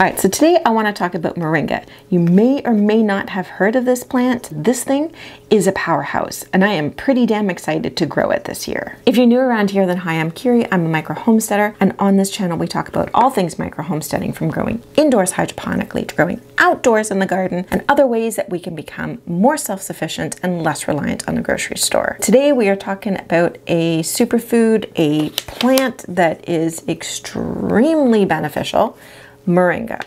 All right, so today I want to talk about moringa. You may or may not have heard of this plant. This thing is a powerhouse, and I am pretty damn excited to grow it this year. If you're new around here, then hi, I'm Kiri. I'm a micro homesteader, and on this channel, we talk about all things micro homesteading, from growing indoors hydroponically to growing outdoors in the garden, and other ways that we can become more self-sufficient and less reliant on the grocery store. Today, we are talking about a superfood, a plant that is extremely beneficial, moringa.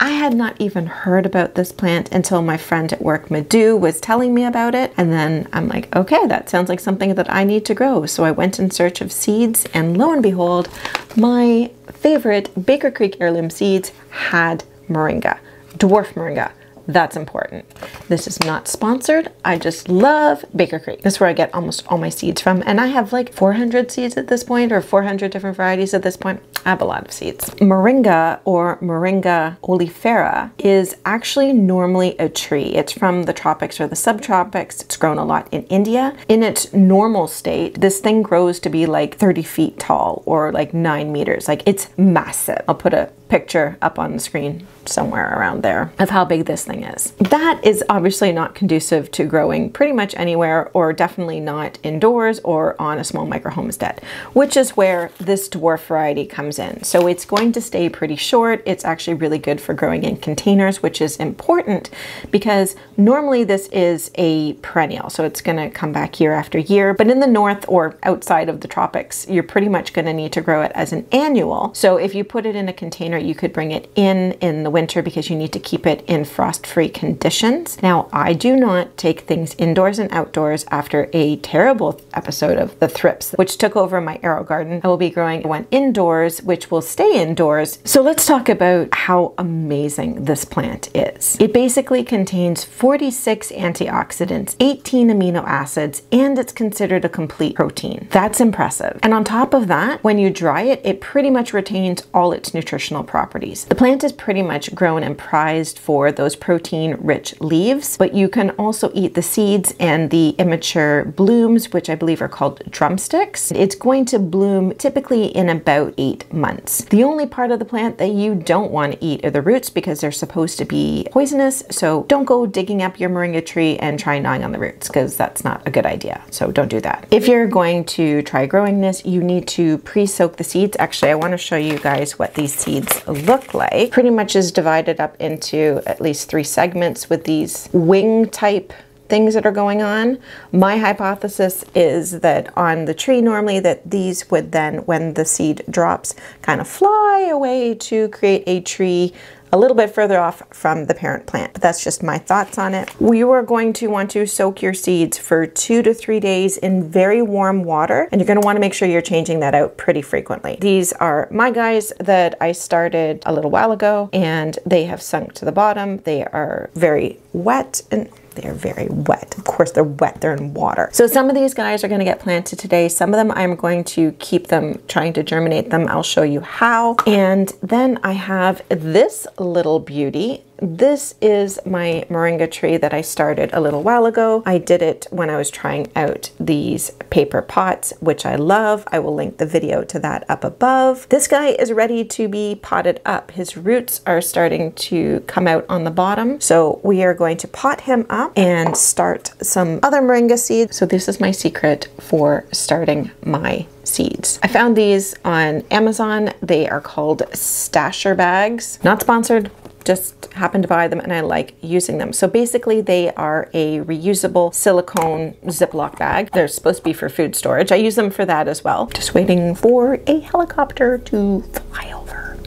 I had not even heard about this plant until my friend at work, Madhu, was telling me about it. And then I'm like, okay, that sounds like something that I need to grow. So I went in search of seeds, and lo and behold, my favorite Baker Creek heirloom seeds had moringa, dwarf moringa. That's important. This is not sponsored. I just love Baker Creek. That's where I get almost all my seeds from. And I have like 400 seeds at this point, or 400 different varieties at this point. I have a lot of seeds. Moringa, or Moringa oleifera, is actually normally a tree. It's from the tropics or the subtropics. It's grown a lot in India. In its normal state, this thing grows to be like 30 feet tall, or like 9 meters. Like, it's massive. I'll put a picture up on the screen somewhere around there of how big this thing is. That is obviously not conducive to growing pretty much anywhere, or definitely not indoors or on a small micro homestead, which is where this dwarf variety comes in. So it's going to stay pretty short. It's actually really good for growing in containers, which is important because normally this is a perennial, so it's going to come back year after year. But in the north or outside of the tropics, you're pretty much going to need to grow it as an annual. So if you put it in a container, you could bring it in the winter because you need to keep it in frost-free conditions. Now, I do not take things indoors and outdoors after a terrible episode of the thrips, which took over my AeroGarden. I will be growing one indoors, which will stay indoors. So let's talk about how amazing this plant is. It basically contains 46 antioxidants, 18 amino acids, and it's considered a complete protein. That's impressive. And on top of that, when you dry it, it pretty much retains all its nutritional properties. The plant is pretty much grown and prized for those protein-rich leaves, but you can also eat the seeds and the immature blooms, which I believe are called drumsticks. It's going to bloom typically in about 8 months. The only part of the plant that you don't want to eat are the roots, because they're supposed to be poisonous, so don't go digging up your moringa tree and try gnawing on the roots, because that's not a good idea, so don't do that. If you're going to try growing this, you need to pre-soak the seeds. Actually, I want to show you guys what these seeds look like. Pretty much is divided up into at least 3 segments with these wing type things that are going on. My hypothesis is that on the tree normally that these would then, when the seed drops, kind of fly away to create a tree a little bit further off from the parent plant. But that's just my thoughts on it. You are going to want to soak your seeds for 2 to 3 days in very warm water, and you're going to want to make sure you're changing that out pretty frequently. These are my guys that I started a little while ago, and they have sunk to the bottom. They are very wet, and they're very wet. Of course they're wet, they're in water. So some of these guys are gonna get planted today. Some of them I'm going to keep them, trying to germinate them. I'll show you how. And then I have this little beauty. This is my moringa tree that I started a little while ago. I did it when I was trying out these paper pots, which I love. I will link the video to that up above. This guy is ready to be potted up. His roots are starting to come out on the bottom. So we are going to pot him up and start some other moringa seeds. So this is my secret for starting my seeds. I found these on Amazon. They are called Stasher Bags. Not sponsored. Just happened to buy them, and I like using them. So basically they are a reusable silicone Ziploc bag. They're supposed to be for food storage. I use them for that as well. Just waiting for a helicopter to fly over.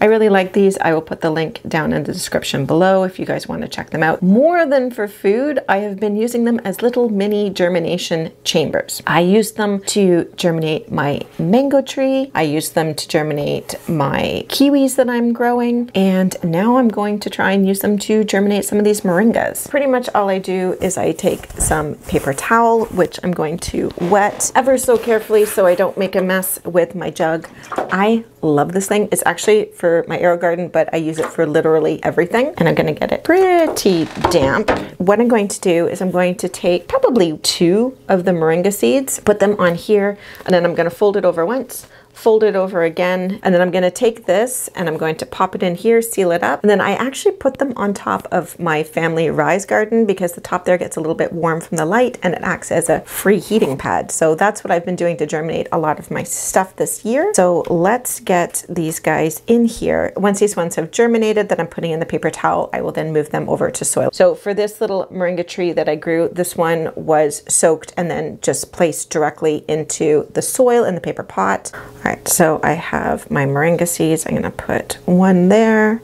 I really like these. I will put the link down in the description below if you guys want to check them out. More than for food, I have been using them as little mini germination chambers. I use them to germinate my mango tree. I use them to germinate my kiwis that I'm growing. And now I'm going to try and use them to germinate some of these moringas. Pretty much all I do is I take some paper towel, which I'm going to wet ever so carefully so I don't make a mess with my jug. I love this thing. It's actually for my AeroGarden, but I use it for literally everything, and I'm going to get it pretty damp. What I'm going to do is I'm going to take probably 2 of the moringa seeds, put them on here, and then I'm going to fold it over once, fold it over again, and then I'm gonna take this and I'm going to pop it in here, seal it up, and then I actually put them on top of my family Rise Garden because the top there gets a little bit warm from the light and it acts as a free heating pad. So that's what I've been doing to germinate a lot of my stuff this year. So let's get these guys in here. Once these ones have germinated that I'm putting in the paper towel, I will then move them over to soil. So for this little moringa tree that I grew, this one was soaked and then just placed directly into the soil in the paper pot. All right, so I have my moringa seeds. I'm gonna put one there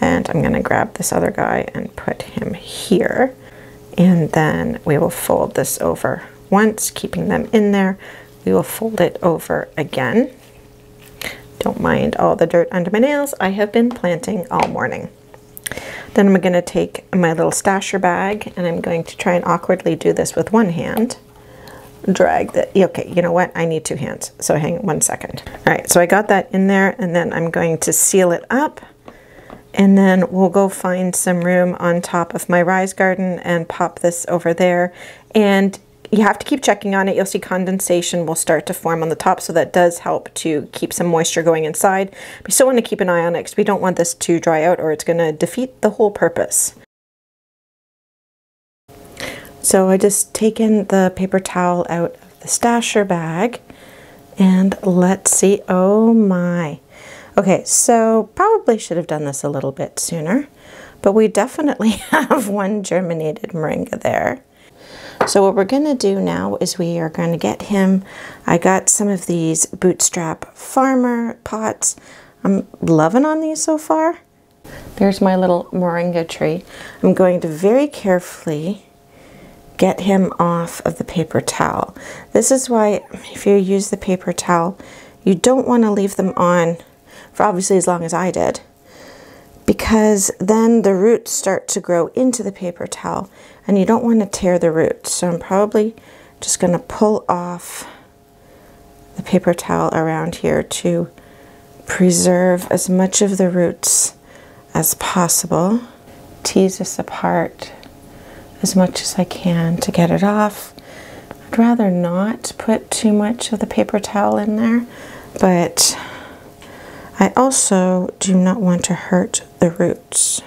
and I'm gonna grab this other guy and put him here. And then we will fold this over once, keeping them in there. We will fold it over again. Don't mind all the dirt under my nails. I have been planting all morning. Then I'm gonna take my little Stasher bag and I'm going to try and awkwardly do this with one hand. Drag that, okay, you know what? I need two hands, so hang on 1 second. All right, so I got that in there and then I'm going to seal it up and then we'll go find some room on top of my Rise Garden and pop this over there. And you have to keep checking on it. You'll see condensation will start to form on the top, so that does help to keep some moisture going inside. We still want to keep an eye on it because we don't want this to dry out or it's going to defeat the whole purpose. So I just taken the paper towel out of the Stasher bag and let's see, oh my. Okay, so probably should have done this a little bit sooner, but we definitely have one germinated moringa there. So what we're gonna do now is we are gonna get him. I got some of these Bootstrap Farmer pots. I'm loving on these so far. There's my little moringa tree. I'm going to very carefully get him off of the paper towel. This is why if you use the paper towel, you don't wanna leave them on for obviously as long as I did, because then the roots start to grow into the paper towel and you don't want to tear the roots. So I'm probably just going to pull off the paper towel around here to preserve as much of the roots as possible. Tease this apart as much as I can to get it off. I'd rather not put too much of the paper towel in there, but I also do not want to hurt the roots.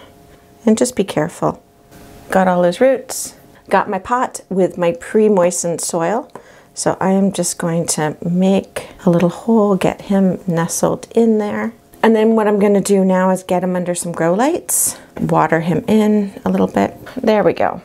And just be careful. Got all his roots. Got my pot with my pre-moistened soil. So I am just going to make a little hole, get him nestled in there. And then what I'm gonna do now is get him under some grow lights, water him in a little bit. There we go.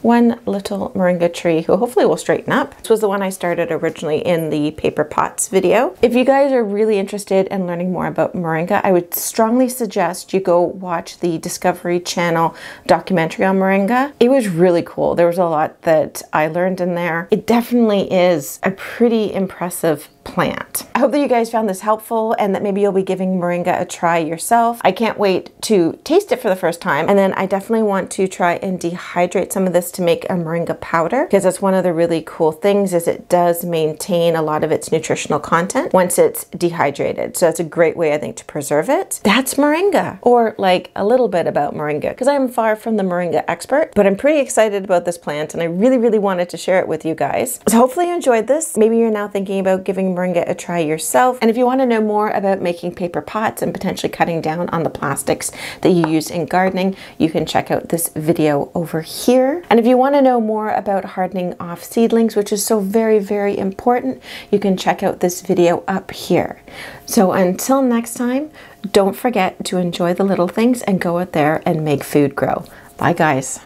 One little moringa tree who hopefully will straighten up. This was the one I started originally in the paper pots video. If you guys are really interested in learning more about moringa, I would strongly suggest you go watch the Discovery Channel documentary on moringa. It was really cool. There was a lot that I learned in there. It definitely is a pretty impressive plant. I hope that you guys found this helpful and that maybe you'll be giving moringa a try yourself. I can't wait to taste it for the first time, and then I definitely want to try and dehydrate some of this to make a moringa powder, because that's one of the really cool things is it does maintain a lot of its nutritional content once it's dehydrated. So that's a great way, I think, to preserve it. That's moringa, or like a little bit about moringa, because I'm far from the moringa expert, but I'm pretty excited about this plant and I really, really wanted to share it with you guys. So hopefully you enjoyed this. Maybe you're now thinking about giving moringa a try yourself. And if you want to know more about making paper pots and potentially cutting down on the plastics that you use in gardening, you can check out this video over here. And if you want to know more about hardening off seedlings, which is so very, very important, you can check out this video up here. So until next time, don't forget to enjoy the little things and go out there and make food grow. Bye guys.